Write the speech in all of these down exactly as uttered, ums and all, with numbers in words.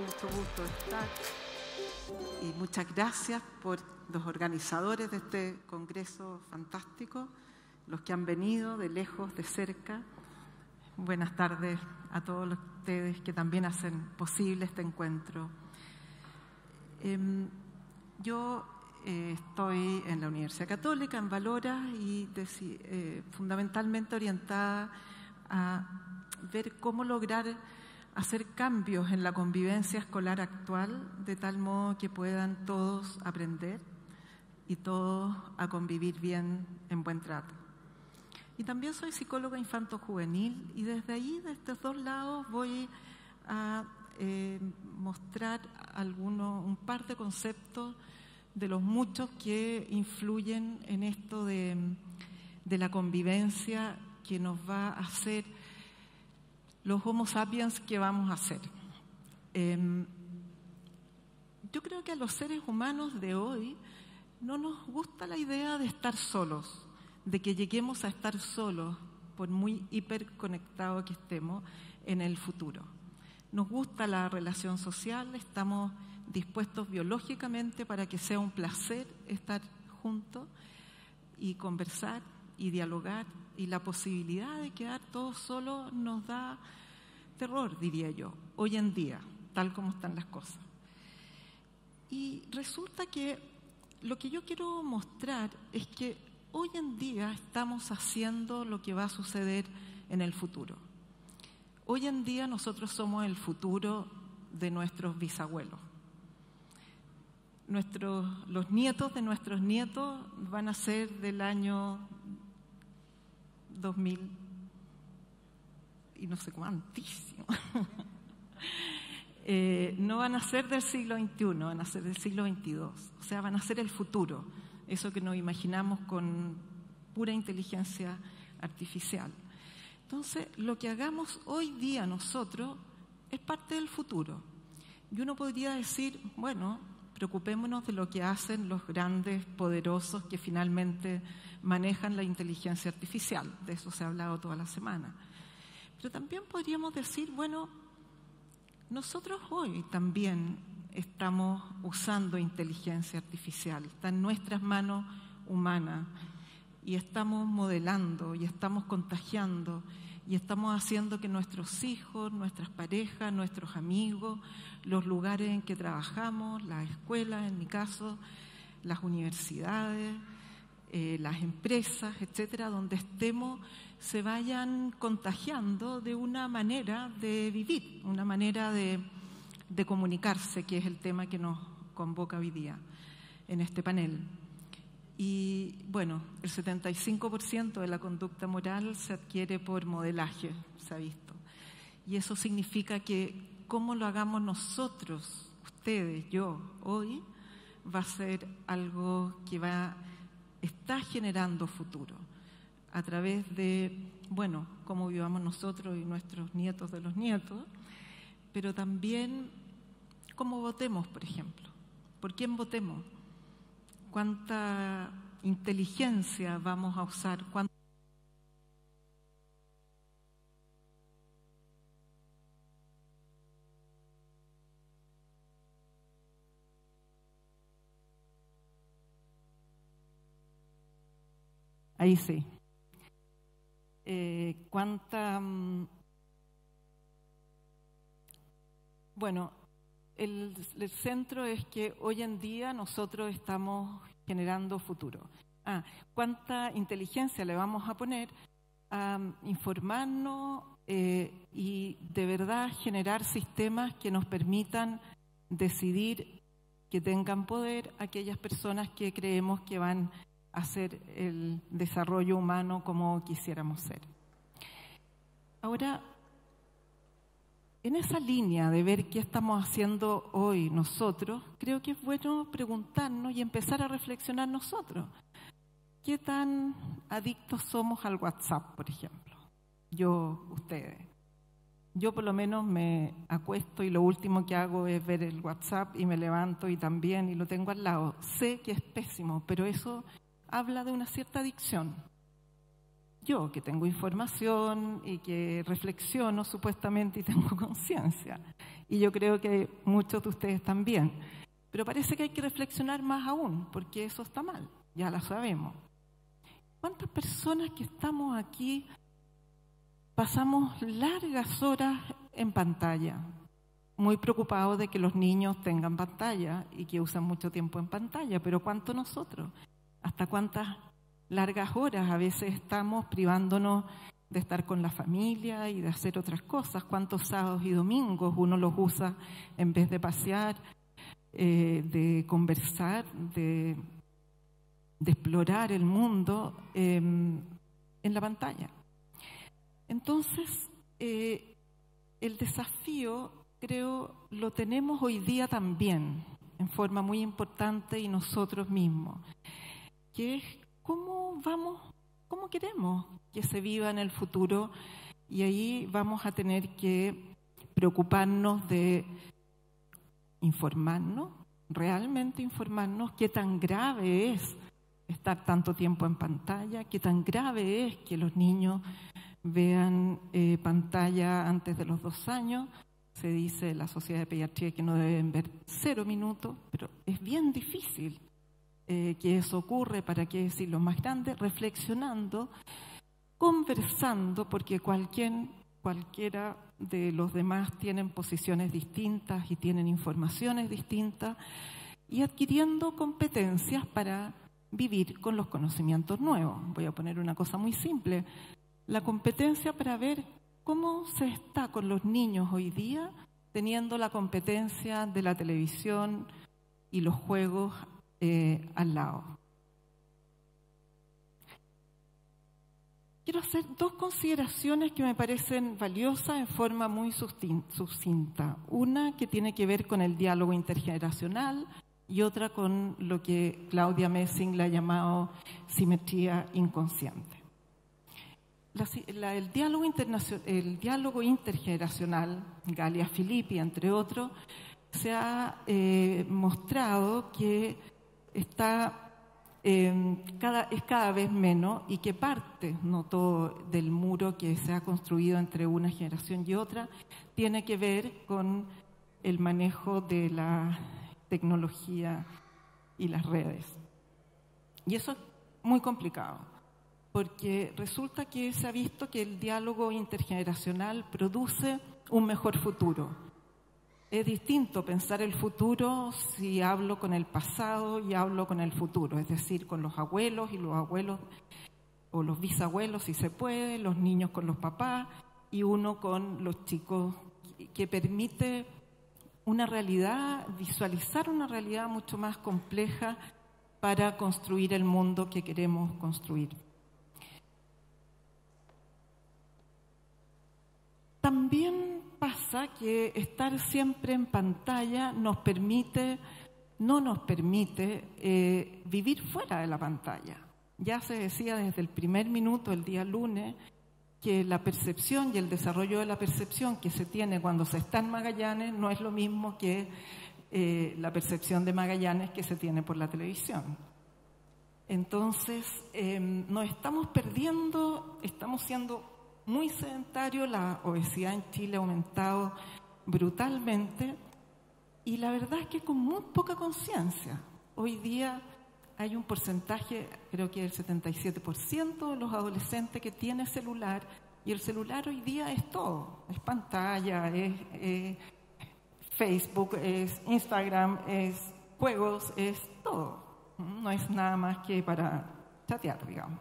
mucho gusto estar. Y muchas gracias por los organizadores de este congreso fantástico, los que han venido de lejos, de cerca. Buenas tardes a todos ustedes que también hacen posible este encuentro. Eh, yo eh, estoy en la Universidad Católica, en Valoras, y de, eh, fundamentalmente orientada a ver cómo lograr hacer cambios en la convivencia escolar actual, de tal modo que puedan todos aprender y todos a convivir bien, en buen trato. Y también soy psicóloga infanto-juvenil, y desde ahí, de estos dos lados, voy a eh, mostrar algunos, un par de conceptos de los muchos que influyen en esto de, de la convivencia que nos va a hacer los homo sapiens que vamos a ser. Eh, yo creo que a los seres humanos de hoy no nos gusta la idea de estar solos, de que lleguemos a estar solos, por muy hiperconectados que estemos en el futuro. Nos gusta la relación social, estamos dispuestos biológicamente para que sea un placer estar juntos y conversar y dialogar, y la posibilidad de quedar todos solos nos da terror, diría yo, hoy en día, tal como están las cosas. Y resulta que lo que yo quiero mostrar es que hoy en día estamos haciendo lo que va a suceder en el futuro. Hoy en día nosotros somos el futuro de nuestros bisabuelos. Nuestros, los nietos de nuestros nietos van a ser del año dos mil y no sé cuántísimo. eh, no van a ser del siglo veintiuno, van a ser del siglo veintidós. O sea, van a ser el futuro. Eso que nos imaginamos con pura inteligencia artificial. Entonces, lo que hagamos hoy día nosotros es parte del futuro. Y uno podría decir, bueno, preocupémonos de lo que hacen los grandes poderosos que finalmente manejan la inteligencia artificial. De eso se ha hablado toda la semana. Pero también podríamos decir, bueno, nosotros hoy también estamos usando inteligencia artificial, está en nuestras manos humanas, y estamos modelando, y estamos contagiando, y estamos haciendo que nuestros hijos, nuestras parejas, nuestros amigos, los lugares en que trabajamos, las escuelas, en mi caso, las universidades, eh, las empresas, etcétera, donde estemos, se vayan contagiando de una manera de vivir, una manera de de comunicarse, que es el tema que nos convoca hoy día en este panel. Y bueno, el setenta y cinco por ciento de la conducta moral se adquiere por modelaje, se ha visto. Y eso significa que cómo lo hagamos nosotros, ustedes, yo, hoy, va a ser algo que va está generando futuro. A través de, bueno, cómo vivamos nosotros y nuestros nietos de los nietos, pero también cómo votemos, por ejemplo. ¿Por quién votemos? ¿Cuánta inteligencia vamos a usar? ¿Cuánta Ahí sí. Eh, ¿Cuánta... Bueno, el, el centro es que hoy en día nosotros estamos generando futuro. Ah, ¿cuánta inteligencia le vamos a poner a informarnos eh, y de verdad generar sistemas que nos permitan decidir, que tengan poder aquellas personas que creemos que van a hacer el desarrollo humano como quisiéramos ser? Ahora, en esa línea de ver qué estamos haciendo hoy nosotros, creo que es bueno preguntarnos y empezar a reflexionar nosotros. ¿Qué tan adictos somos al WhatsApp, por ejemplo? Yo, ustedes. Yo por lo menos me acuesto y lo último que hago es ver el WhatsApp, y me levanto y también, y lo tengo al lado. Sé que es pésimo, pero eso habla de una cierta adicción. yo, que tengo información y que reflexiono supuestamente y tengo conciencia. Y yo creo que muchos de ustedes también. Pero parece que hay que reflexionar más aún, porque eso está mal, ya lo sabemos. ¿Cuántas personas que estamos aquí pasamos largas horas en pantalla? Muy preocupados de que los niños tengan pantalla y que usan mucho tiempo en pantalla, pero ¿cuánto nosotros? ¿Hasta cuántas largas horas a veces estamos privándonos de estar con la familia y de hacer otras cosas? ¿Cuántos sábados y domingos uno los usa en vez de pasear, eh, de conversar, de, de explorar el mundo eh, en la pantalla? Entonces, eh, el desafío, creo, lo tenemos hoy día también, en forma muy importante, y nosotros mismos, que es cómo vamos, cómo queremos que se viva en el futuro, y ahí vamos a tener que preocuparnos de informarnos, realmente informarnos qué tan grave es estar tanto tiempo en pantalla, qué tan grave es que los niños vean eh, pantalla antes de los dos años. Se dice en la Sociedad de Pediatría que no deben ver cero minutos, pero es bien difícil eh, que eso ocurra, para qué decir lo más grande, reflexionando, conversando, porque cualquier, cualquiera de los demás tienen posiciones distintas y tienen informaciones distintas, y adquiriendo competencias para vivir con los conocimientos nuevos. Voy a poner una cosa muy simple, la competencia para ver ¿cómo se está con los niños hoy día teniendo la competencia de la televisión y los juegos eh, al lado? Quiero hacer dos consideraciones que me parecen valiosas en forma muy sucinta. Una que tiene que ver con el diálogo intergeneracional y otra con lo que Claudia Messing la ha llamado simetría inconsciente. La, la, el, diálogo el diálogo intergeneracional, Galia-Filippi, entre otros, se ha eh, mostrado que está, eh, cada, es cada vez menos y que parte, no todo, del muro que se ha construido entre una generación y otra, tiene que ver con el manejo de la tecnología y las redes. Y eso es muy complicado, porque resulta que se ha visto que el diálogo intergeneracional produce un mejor futuro. Es distinto pensar el futuro si hablo con el pasado y hablo con el futuro, es decir, con los abuelos y los abuelos, o los bisabuelos si se puede, los niños con los papás y uno con los chicos, que permite una realidad, visualizar una realidad mucho más compleja para construir el mundo que queremos construir. También pasa que estar siempre en pantalla nos permite, no nos permite eh, vivir fuera de la pantalla. Ya se decía desde el primer minuto, el día lunes, que la percepción y el desarrollo de la percepción que se tiene cuando se está en Magallanes no es lo mismo que eh, la percepción de Magallanes que se tiene por la televisión. Entonces, eh, nos estamos perdiendo, estamos siendo muy sedentario, la obesidad en Chile ha aumentado brutalmente y la verdad es que con muy poca conciencia. Hoy día hay un porcentaje, creo que el setenta y siete por ciento de los adolescentes que tiene celular, y el celular hoy día es todo, es pantalla, es, es Facebook, es Instagram, es juegos, es todo. No es nada más que para chatear, digamos.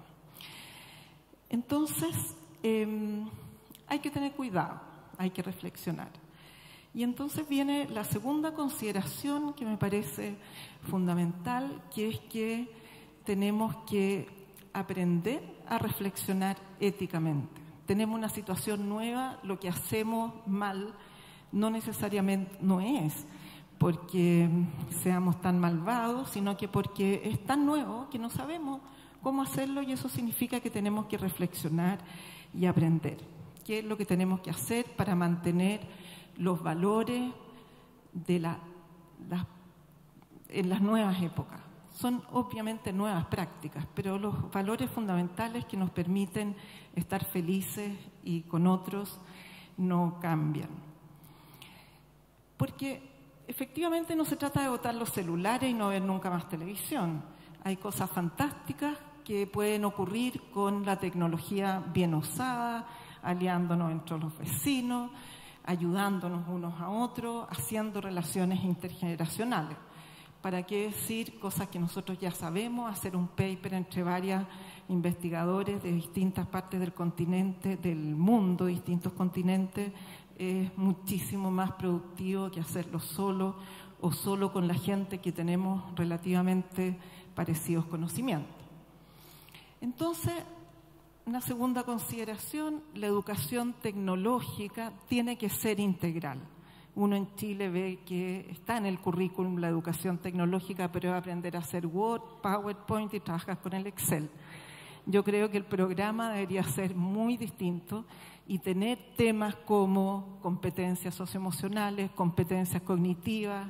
Entonces, Eh, hay que tener cuidado, hay que reflexionar. Y entonces viene la segunda consideración que me parece fundamental, que es que tenemos que aprender a reflexionar éticamente. Tenemos una situación nueva, lo que hacemos mal no necesariamente no es porque seamos tan malvados, sino que porque es tan nuevo que no sabemos cómo hacerlo, y eso significa que tenemos que reflexionar y aprender qué es lo que tenemos que hacer para mantener los valores de la, la, en las nuevas épocas. Son obviamente nuevas prácticas, pero los valores fundamentales que nos permiten estar felices y con otros no cambian. Porque efectivamente no se trata de botar los celulares y no ver nunca más televisión. Hay cosas fantásticas que pueden ocurrir con la tecnología bien usada, aliándonos entre los vecinos, ayudándonos unos a otros, haciendo relaciones intergeneracionales. ¿Para qué decir cosas que nosotros ya sabemos? Hacer un paper entre varios investigadores de distintas partes del continente, del mundo, distintos continentes, es muchísimo más productivo que hacerlo solo o solo con la gente que tenemos relativamente parecidos conocimientos. Entonces, una segunda consideración, la educación tecnológica tiene que ser integral. Uno en Chile ve que está en el currículum la educación tecnológica, pero va a aprender a hacer Word, PowerPoint y trabajas con el Excel. Yo creo que el programa debería ser muy distinto y tener temas como competencias socioemocionales, competencias cognitivas,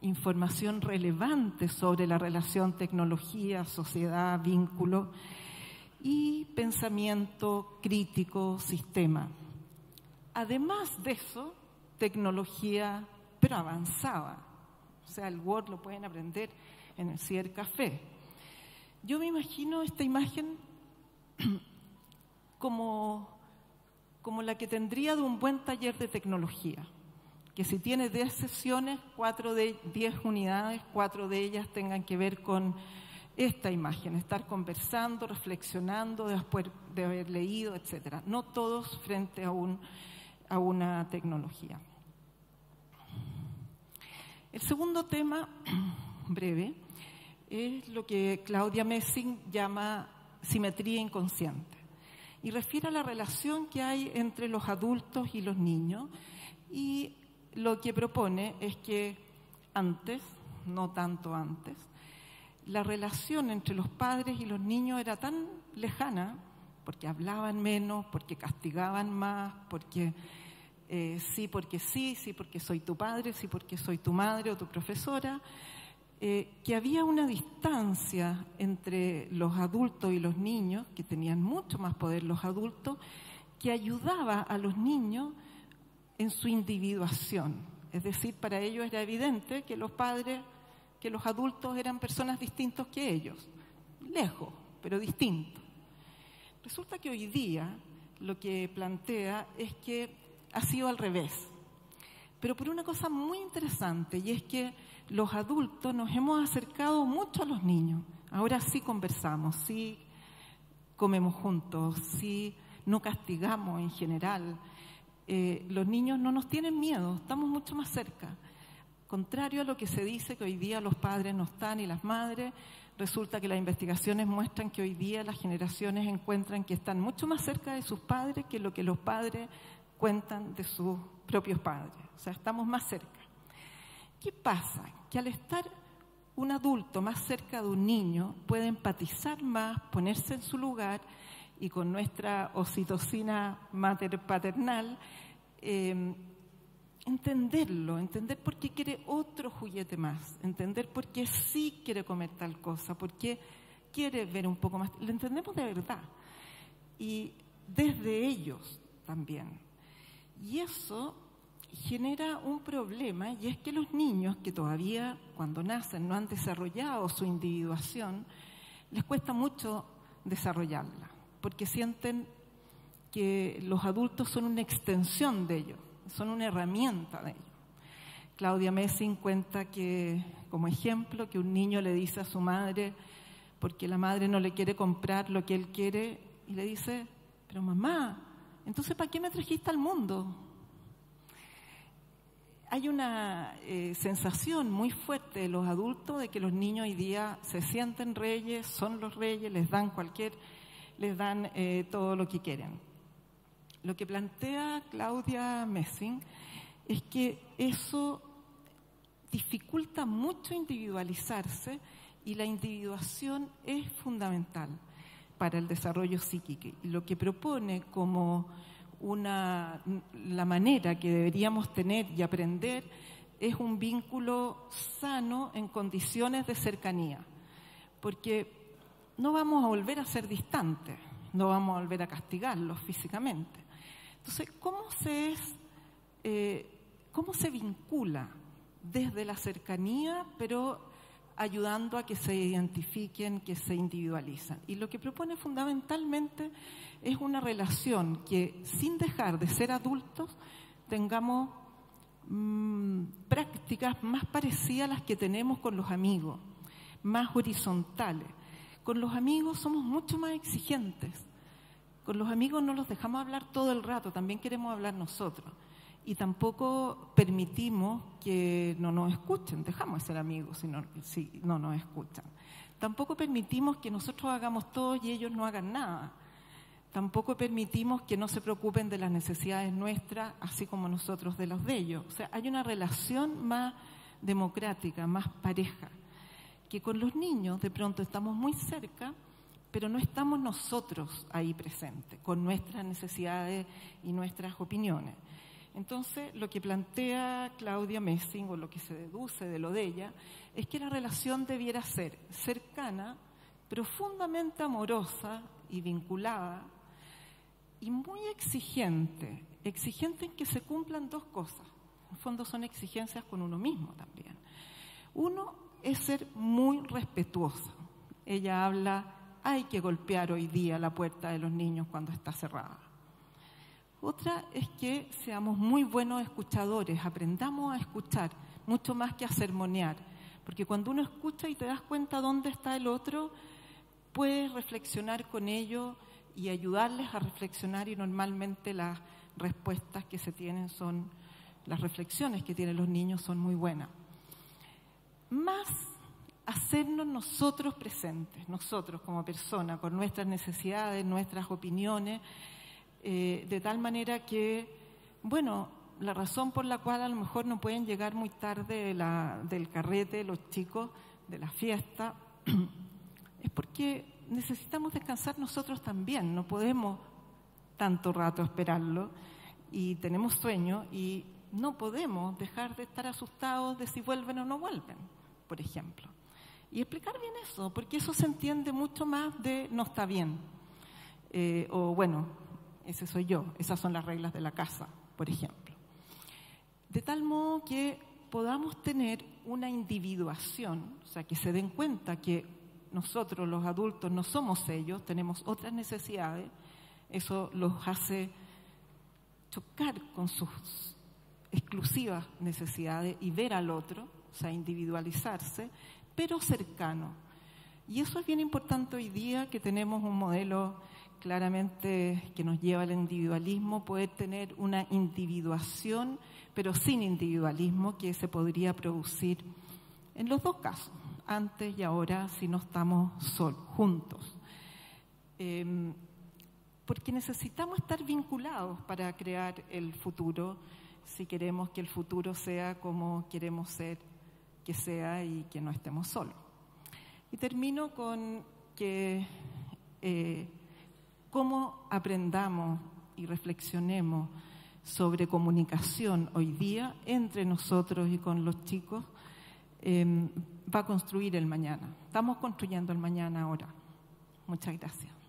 información relevante sobre la relación tecnología, sociedad, vínculo y pensamiento crítico, sistema. Además de eso, tecnología, pero avanzada. O sea, el Word lo pueden aprender en el cibercafé. Yo me imagino esta imagen como, como la que tendría de un buen taller de tecnología, que si tiene diez sesiones, cuatro de diez unidades, cuatro de ellas tengan que ver con esta imagen, estar conversando, reflexionando, después de haber leído, etcétera. No todos frente a un... a una tecnología. El segundo tema, breve, es lo que Claudia Messing llama simetría inconsciente y refiere a la relación que hay entre los adultos y los niños, y lo que propone es que antes, no tanto antes, la relación entre los padres y los niños era tan lejana porque hablaban menos, porque castigaban más, porque eh, sí, porque sí, sí, porque soy tu padre, sí, porque soy tu madre o tu profesora, eh, que había una distancia entre los adultos y los niños, que tenían mucho más poder los adultos, que ayudaba a los niños en su individuación. Es decir, para ellos era evidente que los padres, que los adultos eran personas distintas que ellos, lejos, pero distintos. Resulta que hoy día lo que plantea es que ha sido al revés, pero por una cosa muy interesante, y es que los adultos nos hemos acercado mucho a los niños. Ahora sí conversamos, sí comemos juntos, sí no castigamos en general. Eh, los niños no nos tienen miedo, estamos mucho más cerca. Contrario a lo que se dice, que hoy día los padres no están y las madres, resulta que las investigaciones muestran que hoy día las generaciones encuentran que están mucho más cerca de sus padres que lo que los padres cuentan de sus propios padres. O sea, estamos más cerca. ¿Qué pasa? Que al estar un adulto más cerca de un niño, puede empatizar más, ponerse en su lugar, y con nuestra oxitocina mater-paternal, eh, entenderlo, entender por qué quiere otro juguete más, entender por qué sí quiere comer tal cosa, por qué quiere ver un poco más. Lo entendemos de verdad. Y desde ellos también. Y eso genera un problema, y es que los niños que todavía cuando nacen no han desarrollado su individuación, les cuesta mucho desarrollarla, porque sienten que los adultos son una extensión de ellos. Son una herramienta de ello. Claudia Messing cuenta que, como ejemplo, que un niño le dice a su madre, porque la madre no le quiere comprar lo que él quiere, y le dice, pero mamá, entonces ¿para qué me trajiste al mundo? Hay una eh, sensación muy fuerte de los adultos de que los niños hoy día se sienten reyes, son los reyes, les dan cualquier, les dan eh, todo lo que quieren. Lo que plantea Claudia Messing es que eso dificulta mucho individualizarse, y la individuación es fundamental para el desarrollo psíquico. Y lo que propone como una, la manera que deberíamos tener y aprender es un vínculo sano en condiciones de cercanía. porque no vamos a volver a ser distantes, no vamos a volver a castigarlos físicamente. Entonces, ¿cómo se es, eh, cómo se vincula desde la cercanía, pero ayudando a que se identifiquen, que se individualizan? Y lo que propone fundamentalmente es una relación que, sin dejar de ser adultos, tengamos mmm, prácticas más parecidas a las que tenemos con los amigos, más horizontales. Con los amigos somos mucho más exigentes. Con los amigos no los dejamos hablar todo el rato, también queremos hablar nosotros. Y tampoco permitimos que no nos escuchen, dejamos de ser amigos si no, si no nos escuchan. Tampoco permitimos que nosotros hagamos todo y ellos no hagan nada. Tampoco permitimos que no se preocupen de las necesidades nuestras, así como nosotros de los de ellos. O sea, hay una relación más democrática, más pareja, que con los niños de pronto estamos muy cerca, pero no estamos nosotros ahí presentes, con nuestras necesidades y nuestras opiniones. Entonces, lo que plantea Claudia Messing, o lo que se deduce de lo de ella, es que la relación debiera ser cercana, profundamente amorosa y vinculada, y muy exigente, exigente en que se cumplan dos cosas. En el fondo son exigencias con uno mismo también. Uno es ser muy respetuosa. Ella habla, hay que golpear hoy día la puerta de los niños cuando está cerrada. Otra es que seamos muy buenos escuchadores, aprendamos a escuchar, mucho más que a sermonear. Porque cuando uno escucha y te das cuenta dónde está el otro, puedes reflexionar con ellos y ayudarles a reflexionar, y normalmente las respuestas que se tienen son, las reflexiones que tienen los niños son muy buenas. Más hacernos nosotros presentes, nosotros como personas, con nuestras necesidades, nuestras opiniones, Eh, de tal manera que, bueno, la razón por la cual a lo mejor no pueden llegar muy tarde de la, del carrete los chicos, de la fiesta, es porque necesitamos descansar nosotros también, no podemos tanto rato esperarlo, y tenemos sueño y no podemos dejar de estar asustados de si vuelven o no vuelven, por ejemplo. Y explicar bien eso, porque eso se entiende mucho más de no está bien, eh, o bueno, ese soy yo, esas son las reglas de la casa, por ejemplo. De tal modo que podamos tener una individuación, o sea, que se den cuenta que nosotros los adultos no somos ellos, tenemos otras necesidades, eso los hace chocar con sus exclusivas necesidades y ver al otro, o sea, individualizarse, pero cercano. Y eso es bien importante hoy día, que tenemos un modelo claramente que nos lleva al individualismo, poder tener una individuación, pero sin individualismo, que se podría producir en los dos casos, antes y ahora, si no estamos solos, juntos. Eh, porque necesitamos estar vinculados para crear el futuro, si queremos que el futuro sea como queremos ser, que sea, y que no estemos solos. Y termino con que eh, cómo aprendamos y reflexionemos sobre comunicación hoy día entre nosotros y con los chicos, eh, va a construir el mañana. Estamos construyendo el mañana ahora. Muchas gracias.